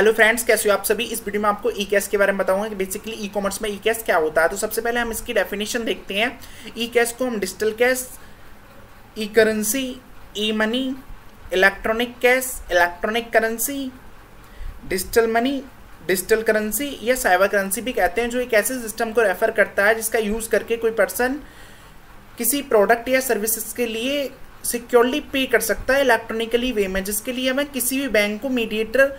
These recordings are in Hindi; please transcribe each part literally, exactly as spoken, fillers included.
हेलो फ्रेंड्स, कैसे हो आप सभी। इस वीडियो में आपको ई कैश के बारे में बताऊंगा कि बेसिकली ई कॉमर्स में ई कैश क्या होता है। तो सबसे पहले हम इसकी डेफिनेशन देखते हैं। ई कैश को हम digital cash, e currency, e money, electronic cash, electronic currency, digital money, digital currency या साइबर करेंसी भी कहते हैं, जो एक ऐसे सिस्टम को रेफर करता है जिसका यूज़ करके कोई पर्सन किसी प्रोडक्ट या सर्विसेज के लिए सिक्योरली पे कर सकता है इलेक्ट्रॉनिकली वे में, जिसके लिए हमें किसी भी बैंक को मीडिएटर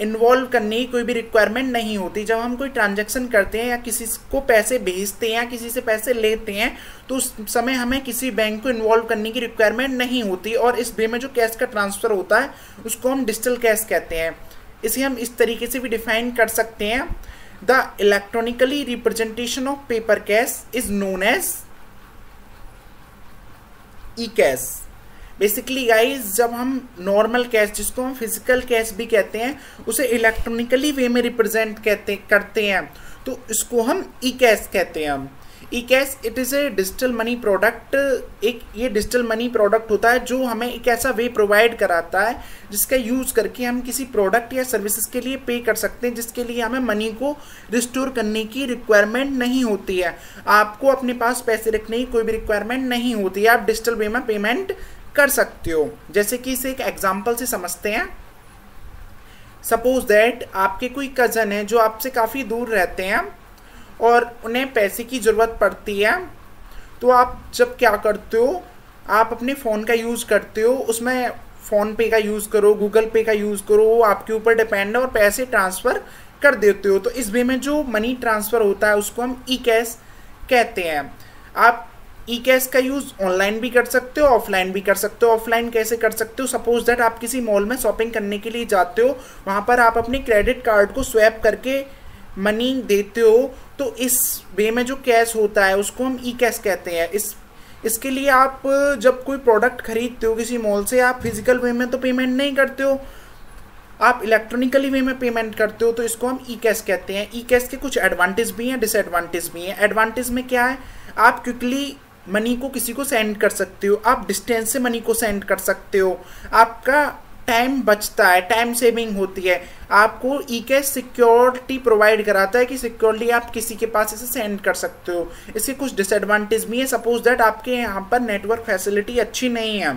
इन्वॉल्व करने की कोई भी रिक्वायरमेंट नहीं होती। जब हम कोई ट्रांजैक्शन करते हैं या किसी को पैसे भेजते हैं या किसी से पैसे लेते हैं तो उस समय हमें किसी बैंक को इन्वॉल्व करने की रिक्वायरमेंट नहीं होती, और इस वे में जो कैश का ट्रांसफ़र होता है उसको हम डिजिटल कैश कहते हैं। इसे हम इस तरीके से भी डिफाइन कर सकते हैं, the electronically representation of paper cash is known as e cash. Basically guys, जब हम नॉर्मल कैश, जिसको हम फिजिकल कैश भी कहते हैं, उसे इलेक्ट्रॉनिकली वे में रिप्रेजेंट कहते करते हैं, तो इसको हम ई कैश कहते हैं। हम e cash it is a digital money product. एक ये डिजिटल मनी प्रोडक्ट होता है जो हमें एक ऐसा वे प्रोवाइड कराता है जिसका यूज़ करके हम किसी प्रोडक्ट या सर्विसेज के लिए पे कर सकते हैं, जिसके लिए हमें मनी को रिस्टोर करने की रिक्वायरमेंट नहीं होती है। आपको अपने पास पैसे रखने की कोई भी रिक्वायरमेंट नहीं होती है, आप डिजिटल वे में पेमेंट कर सकते हो। जैसे कि इसे एक एग्जाम्पल से समझते हैं। सपोज दैट आपके कोई कज़न है जो आपसे काफ़ी दूर रहते हैं और उन्हें पैसे की ज़रूरत पड़ती है, तो आप जब क्या करते हो, आप अपने फ़ोन का यूज़ करते हो। उसमें फ़ोन पे का यूज़ करो, गूगल पे का यूज़ करो, वो आपके ऊपर डिपेंड है, और पैसे ट्रांसफ़र कर देते हो। तो इस वे में जो मनी ट्रांसफ़र होता है उसको हम ई कैश कहते हैं। आप ई कैश का यूज़ ऑनलाइन भी कर सकते हो, ऑफलाइन भी कर सकते हो। ऑफलाइन कैसे कर सकते हो? सपोज दैट आप किसी मॉल में शॉपिंग करने के लिए जाते हो, वहाँ पर आप अपने क्रेडिट कार्ड को स्वैप करके मनी देते हो, तो इस वे में जो कैश होता है उसको हम ई कैश कहते हैं। इस इसके लिए आप जब कोई प्रोडक्ट खरीदते हो किसी मॉल से, आप फिजिकल वे में तो पेमेंट नहीं करते हो, आप इलेक्ट्रॉनिकली वे में पेमेंट करते हो, तो इसको हम ई कैश कहते हैं। ई कैश के कुछ एडवांटेज भी हैं, डिसएडवांटेज भी हैं। एडवांटेज में क्या है, आप क्विकली मनी को किसी को सेंड कर सकते हो, आप डिस्टेंस से मनी को सेंड कर सकते हो, आपका टाइम बचता है, टाइम सेविंग होती है। आपको ई कैश सिक्योरिटी प्रोवाइड कराता है कि सिक्योरली आप किसी के पास इसे सेंड कर सकते हो। इसके कुछ डिसएडवांटेज भी है। सपोज दैट आपके यहाँ पर नेटवर्क फैसिलिटी अच्छी नहीं है,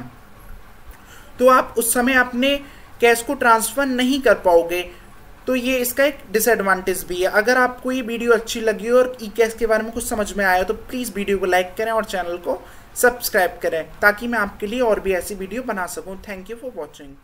तो आप उस समय अपने कैश को ट्रांसफ़र नहीं कर पाओगे, तो ये इसका एक डिसएडवांटेज भी है। अगर आपको ये वीडियो अच्छी लगी हो और ई कैश के बारे में कुछ समझ में आया हो तो प्लीज़ वीडियो को लाइक करें और चैनल को सब्सक्राइब करें, ताकि मैं आपके लिए और भी ऐसी वीडियो बना सकूं। Thank you for watching.